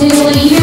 do you